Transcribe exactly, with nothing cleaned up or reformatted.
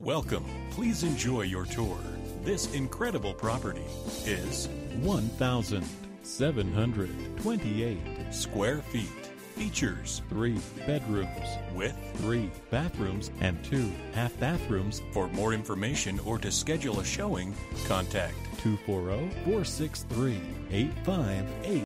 Welcome. Please enjoy your tour. This incredible property is one thousand seven hundred twenty-eight square feet. Features three bedrooms with three bathrooms and two half bathrooms. For more information or to schedule a showing, contact two four zero, four six three, eight five eight.